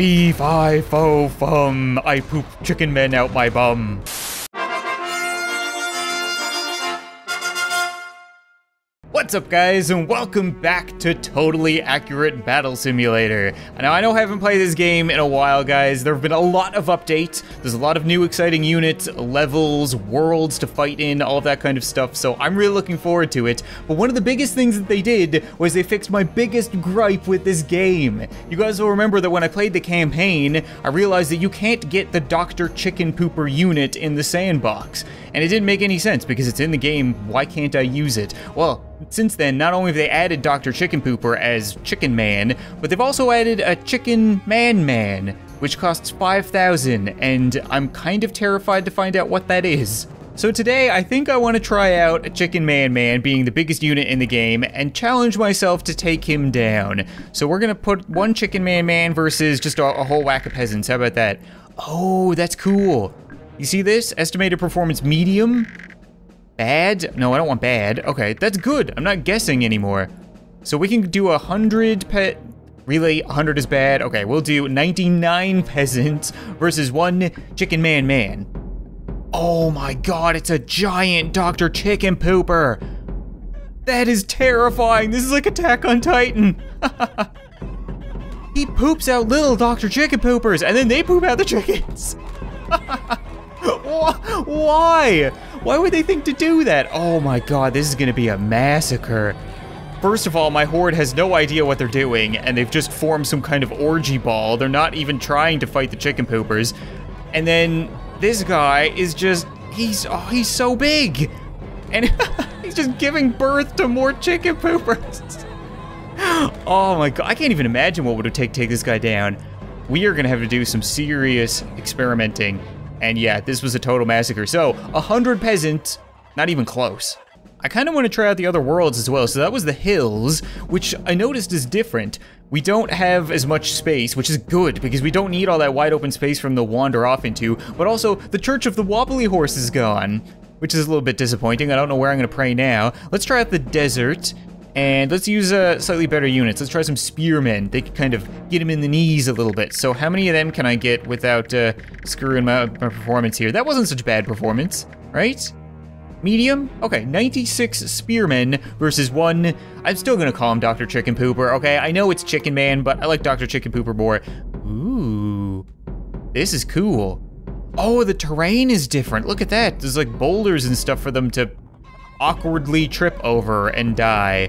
Fee-fi-fo-fum, I poop Chicken Man out my bum. What's up guys, and welcome back to Totally Accurate Battle Simulator. Now I know I haven't played this game in a while guys, there have been a lot of updates, there's a lot of new exciting units, levels, worlds to fight in, all of that kind of stuff, so I'm really looking forward to it. But one of the biggest things that they did was they fixed my biggest gripe with this game. You guys will remember that when I played the campaign, I realized that you can't get the Dr. Chicken Pooper unit in the sandbox. And it didn't make any sense because it's in the game, why can't I use it? Well, since then, not only have they added Dr. Chicken Pooper as Chicken Man, but they've also added a Chicken Man Man, which costs 5,000, and I'm kind of terrified to find out what that is. So today, I think I want to try out Chicken Man Man being the biggest unit in the game and challenge myself to take him down. So we're gonna put one Chicken Man Man versus just a whole whack of peasants, how about that? Oh, that's cool. You see this? Estimated performance medium. Bad? No, I don't want bad. Okay, that's good. I'm not guessing anymore. So we can do 100 pet. Really, 100 is bad. Okay, we'll do 99 peasants versus one Chicken Man Man. Oh my god, it's a giant Dr. Chicken Pooper. That is terrifying. This is like Attack on Titan. He poops out little Dr. Chicken Poopers, and then they poop out the chickens. Why? Why would they think to do that? Oh my god, this is gonna be a massacre. First of all, my horde has no idea what they're doing, and they've just formed some kind of orgy ball. They're not even trying to fight the Chicken Poopers. And then this guy is just, he's so big. And he's just giving birth to more Chicken Poopers. Oh my god, I can't even imagine what it would take to take this guy down. We are gonna have to do some serious experimenting. And yeah, this was a total massacre. So, 100 peasants, not even close. I kind of want to try out the other worlds as well. So that was the hills, which I noticed is different. We don't have as much space, which is good because we don't need all that wide open space for them to wander off into, but also the Church of the Wobbly Horse is gone, which is a little bit disappointing. I don't know where I'm gonna pray now. Let's try out the desert and let's use slightly better units. Let's try some spearmen. They can kind of get him in the knees a little bit. So how many of them can I get without screwing my performance here? That wasn't such a bad performance, right? Medium? Okay, 96 spearmen versus one. I'm still gonna call him Dr. Chicken Pooper, okay? I know it's Chicken Man, but I like Dr. Chicken Pooper more. Ooh, this is cool. Oh, the terrain is different. Look at that. There's like boulders and stuff for them to awkwardly trip over and die.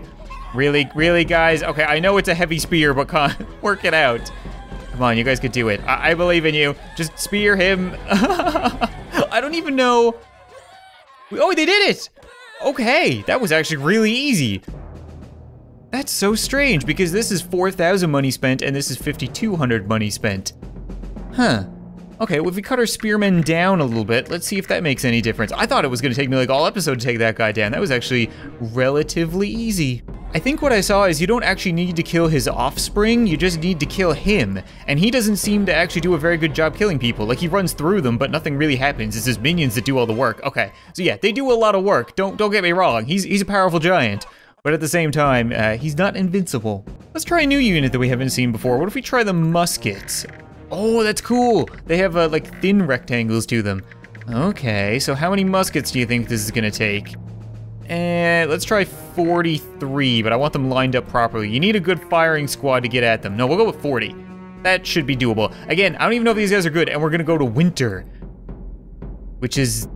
Really guys? Okay, I know it's a heavy spear, but can't work it out. Come on, you guys could do it. I believe in you. Just spear him. I don't even know. Oh, they did it. Okay, that was actually really easy. That's so strange because this is 4,000 money spent and this is 5,200 money spent. Huh. Okay, well if we cut our spearmen down a little bit, let's see if that makes any difference. I thought it was gonna take me like all episode to take that guy down. That was actually relatively easy. I think what I saw is you don't actually need to kill his offspring, you just need to kill him. And he doesn't seem to actually do a very good job killing people. Like he runs through them, but nothing really happens. It's his minions that do all the work. Okay, so yeah, they do a lot of work. Don't get me wrong, he's a powerful giant. But at the same time, he's not invincible. Let's try a new unit that we haven't seen before. What if we try the muskets? Oh, that's cool. They have like thin rectangles to them. Okay, so how many muskets do you think this is gonna take? Let's try 43, but I want them lined up properly. You need a good firing squad to get at them. No, we'll go with 40. That should be doable. Again, I don't even know if these guys are good, and we're gonna go to winter, which is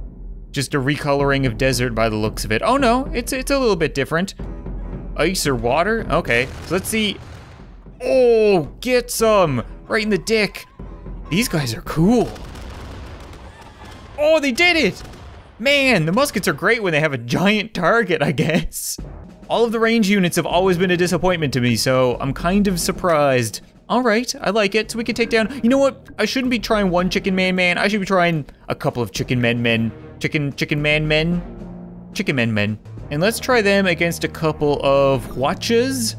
just a recoloring of desert by the looks of it. Oh no, it's a little bit different. Ice or water? Okay, so let's see. Oh, get some. Right in the dick. These guys are cool. Oh, they did it! Man, the muskets are great when they have a giant target, I guess. All of the range units have always been a disappointment to me, so I'm kind of surprised. All right, I like it, so we can take down, you know what? I shouldn't be trying one Chicken Man Man, I should be trying a couple of Chicken Men Men. Chicken Men Men. And let's try them against a couple of watches.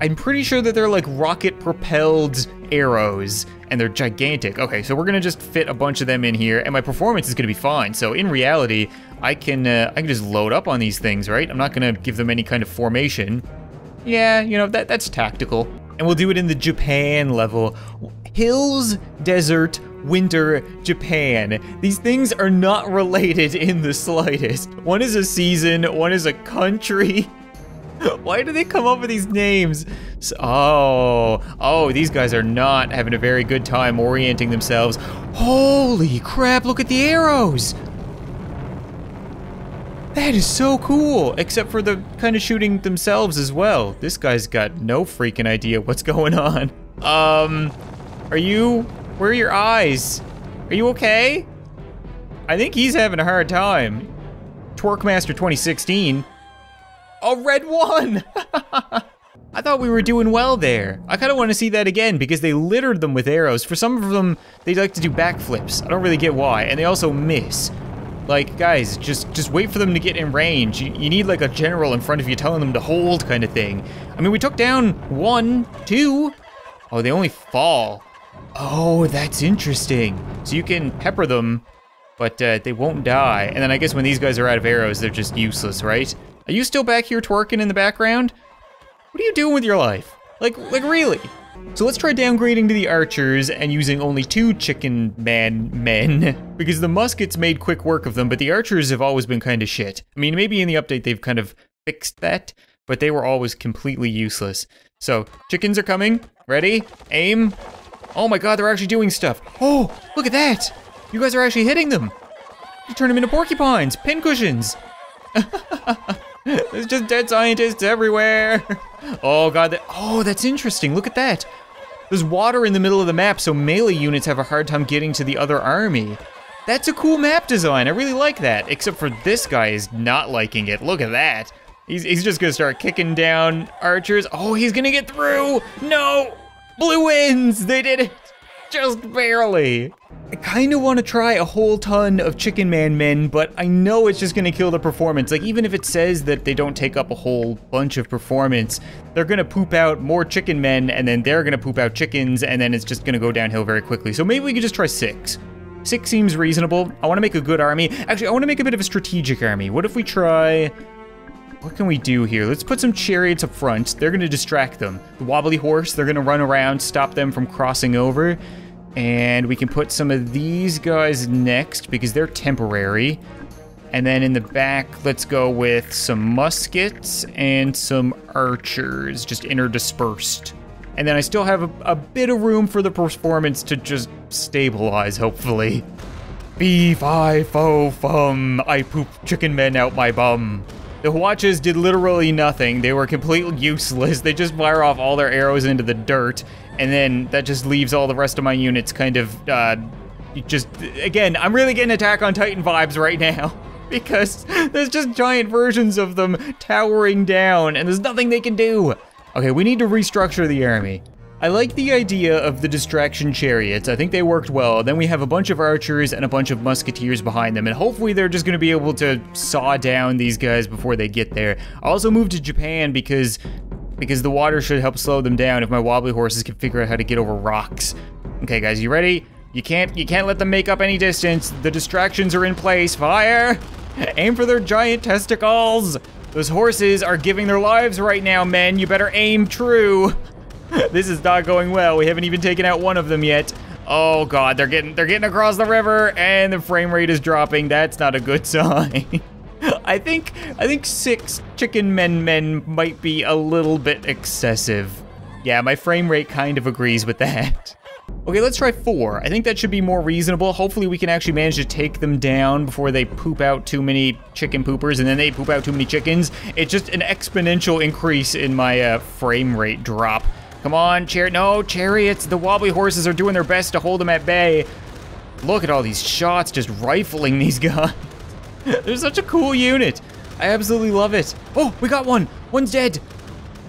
I'm pretty sure that they're like rocket-propelled arrows, and they're gigantic. Okay, so we're gonna just fit a bunch of them in here, and my performance is gonna be fine. So in reality, I can just load up on these things, right? I'm not gonna give them any kind of formation. Yeah, you know, that's tactical. And we'll do it in the Japan level. Hills, desert, winter, Japan. These things are not related in the slightest. One is a season, one is a country. Why do they come up with these names? Oh, these guys are not having a very good time orienting themselves. Holy crap, look at the arrows! That is so cool, except for the kind of shooting themselves as well. This guy's got no freaking idea what's going on. Where are your eyes? Are you okay? I think he's having a hard time. Twerkmaster 2016. A red one! I thought we were doing well there. I kind of want to see that again because they littered them with arrows. For some of them, they like to do backflips. I don't really get why, and they also miss. Like, guys, just wait for them to get in range. You need like a general in front of you telling them to hold kind of thing. I mean, we took down one, two. Oh, they only fall. Oh, that's interesting. So you can pepper them, but they won't die. And then I guess when these guys are out of arrows, they're just useless, right? Are you still back here twerking in the background? What are you doing with your life? Like really? So let's try downgrading to the archers and using only 2 Chicken Man Men, because the muskets made quick work of them, but the archers have always been kind of shit. I mean, maybe in the update they've kind of fixed that, but they were always completely useless. So, chickens are coming. Ready? Aim. Oh my god, they're actually doing stuff. Oh, look at that! You guys are actually hitting them! You turn them into porcupines, pincushions! There's just dead scientists everywhere! Oh god, that's interesting, look at that! There's water in the middle of the map, so melee units have a hard time getting to the other army. That's a cool map design, I really like that, except for this guy is not liking it, look at that! He's just gonna start kicking down archers. Oh, he's gonna get through! No! Blue wins! They did it! Just barely! I kinda wanna try a whole ton of Chicken Man Men, but I know it's just gonna kill the performance. Like, even if it says that they don't take up a whole bunch of performance, they're gonna poop out more Chicken Men, and then they're gonna poop out chickens, and then it's just gonna go downhill very quickly. So maybe we could just try 6. 6 seems reasonable. I wanna make a good army. Actually, I wanna make a bit of a strategic army. What if we try... What can we do here? Let's put some chariots up front. They're gonna distract them. The wobbly horse, they're gonna run around, stop them from crossing over. And we can put some of these guys next because they're temporary. And then in the back, let's go with some muskets and some archers, just interdispersed. And then I still have a bit of room for the performance to just stabilize, hopefully. Fee, fi, fo, fum, I poop Chicken Men out my bum. The watches did literally nothing. They were completely useless. They just fire off all their arrows into the dirt, and then that just leaves all the rest of my units kind of, again, I'm really getting Attack on Titan vibes right now, because there's just giant versions of them towering down, and there's nothing they can do. Okay, we need to restructure the army. I like the idea of the distraction chariots. I think they worked well. Then we have a bunch of archers and a bunch of musketeers behind them, and hopefully they're just gonna be able to saw down these guys before they get there. I also moved to Japan because the water should help slow them down if my wobbly horses can figure out how to get over rocks. Okay guys, you ready? You can't let them make up any distance. The distractions are in place. Fire! Aim for their giant testicles! Those horses are giving their lives right now, men. You better aim true. This is not going well. We haven't even taken out one of them yet. Oh god, they're getting across the river and the frame rate is dropping. That's not a good sign. I think 6 Chicken Men Men might be a little bit excessive. Yeah, my frame rate kind of agrees with that. Okay, let's try 4. I think that should be more reasonable. Hopefully we can actually manage to take them down before they poop out too many chicken poopers and then they poop out too many chickens. It's just an exponential increase in my frame rate drop. Come on, chariots. The wobbly horses are doing their best to hold them at bay. Look at all these shots just rifling these guys. They're such a cool unit. I absolutely love it. Oh, we got one. One's dead.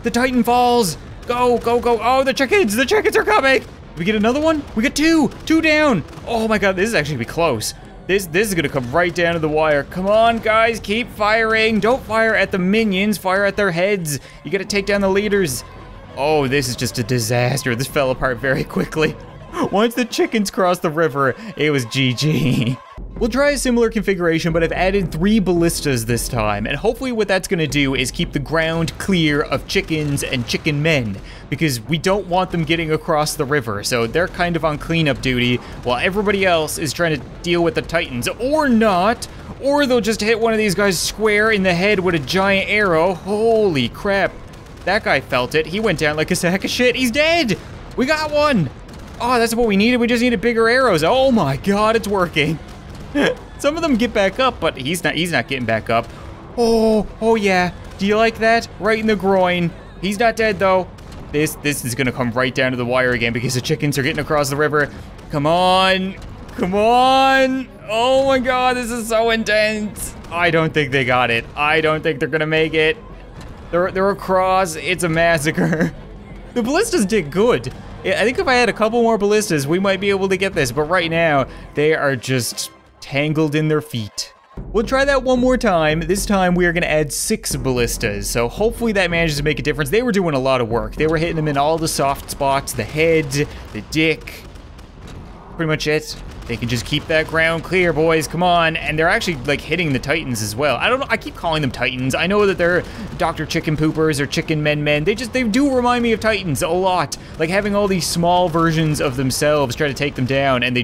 The Titan falls. Go, go, go. Oh, the chickens are coming. Did we get another one? We got 2. 2 down. Oh my God, this is actually gonna be close. This is gonna come right down to the wire. Come on, guys, keep firing. Don't fire at the minions, fire at their heads. You gotta take down the leaders. Oh, this is just a disaster. This fell apart very quickly. Once the chickens crossed the river, it was GG. We'll try a similar configuration, but I've added 3 ballistas this time, and hopefully what that's gonna do is keep the ground clear of chickens and chicken men, because we don't want them getting across the river, so they're kind of on cleanup duty, while everybody else is trying to deal with the Titans, or not, or they'll just hit one of these guys square in the head with a giant arrow. Holy crap. That guy felt it. He went down like a sack of shit. He's dead. We got one. Oh, that's what we needed. We just needed bigger arrows. Oh my God, it's working. Some of them get back up, but he's not getting back up. Oh yeah. Do you like that? Right in the groin. He's not dead though. This is gonna come right down to the wire again because the chickens are getting across the river. Come on. Come on. Oh my God, this is so intense. I don't think they got it. I don't think they're gonna make it. They're across, it's a massacre. The ballistas did good. I think if I had a couple more ballistas, we might be able to get this, but right now, they are just tangled in their feet. We'll try that one more time. This time we are gonna add 6 ballistas, so hopefully that manages to make a difference. They were doing a lot of work. They were hitting them in all the soft spots, the head, the dick, pretty much it. They can just keep that ground clear, boys, come on. And they're actually like hitting the Titans as well. I don't know, I keep calling them Titans. I know that they're Dr. Chicken Poopers or Chicken Man Man. They do remind me of Titans a lot. Like having all these small versions of themselves try to take them down, and they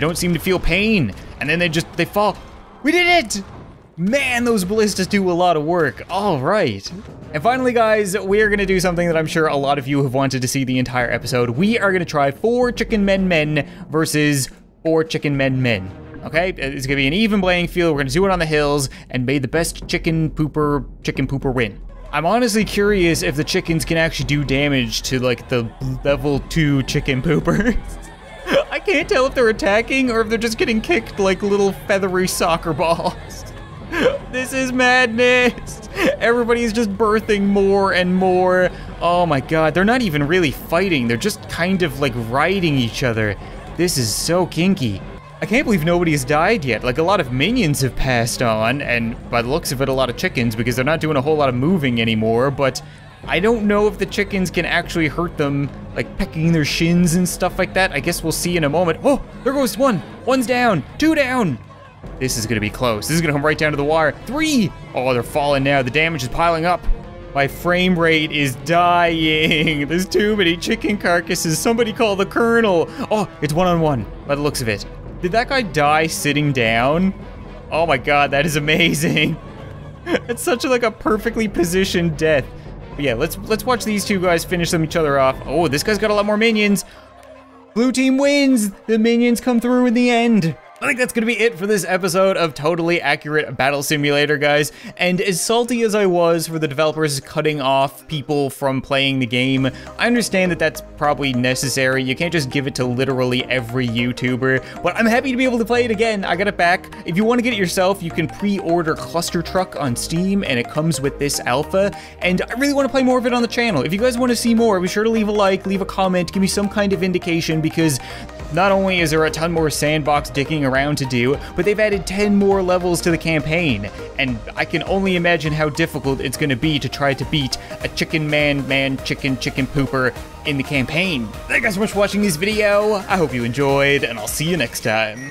don't seem to feel pain. And then they fall. We did it! Man, those ballistas do a lot of work. All right. And finally, guys, we are gonna do something that I'm sure a lot of you have wanted to see the entire episode. We are gonna try 4 Chicken Man Men versus 4 Chicken Men Men, okay? It's gonna be an even playing field. We're gonna do it on the hills, and may the best chicken pooper win. I'm honestly curious if the chickens can actually do damage to like the level 2 chicken poopers. I can't tell if they're attacking or if they're just getting kicked like little feathery soccer balls. This is madness. Everybody's just birthing more and more. Oh my God, they're not even really fighting. They're just kind of like riding each other. This is so kinky. I can't believe nobody has died yet. Like a lot of minions have passed on, and by the looks of it, a lot of chickens, because they're not doing a whole lot of moving anymore, but I don't know if the chickens can actually hurt them, like pecking their shins and stuff like that. I guess we'll see in a moment. Oh, there goes one. One's down, 2 down. This is gonna be close. This is gonna come right down to the wire. 3. Oh, they're falling now. The damage is piling up. My frame rate is dying. There's too many chicken carcasses. Somebody call the colonel. Oh, it's 1-on-1 by the looks of it. Did that guy die sitting down? Oh my God, that is amazing. It's such like a perfectly positioned death. But yeah, let's watch these 2 guys finish each other off. Oh, this guy's got a lot more minions. Blue team wins. The minions come through in the end. I think that's gonna be it for this episode of Totally Accurate Battle Simulator, guys. And as salty as I was for the developers cutting off people from playing the game, I understand that that's probably necessary. You can't just give it to literally every YouTuber, but I'm happy to be able to play it again. I got it back. If you wanna get it yourself, you can pre-order Cluster Truck on Steam, and it comes with this alpha. And I really wanna play more of it on the channel. If you guys wanna see more, be sure to leave a like, leave a comment, give me some kind of indication, because not only is there a ton more sandbox dicking around to do, but they've added 10 more levels to the campaign, and I can only imagine how difficult it's gonna be to try to beat a Chicken Man Man Chicken Pooper in the campaign. Thank you guys so much for watching this video. I hope you enjoyed, and I'll see you next time.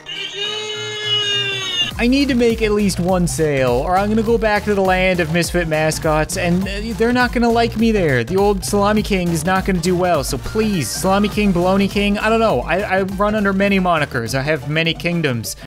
I need to make at least 1 sale, or I'm gonna go back to the land of misfit mascots, and they're not gonna like me there. The old Salami King is not gonna do well, so please, Salami King, Baloney King, I don't know. I run under many monikers. I have many kingdoms.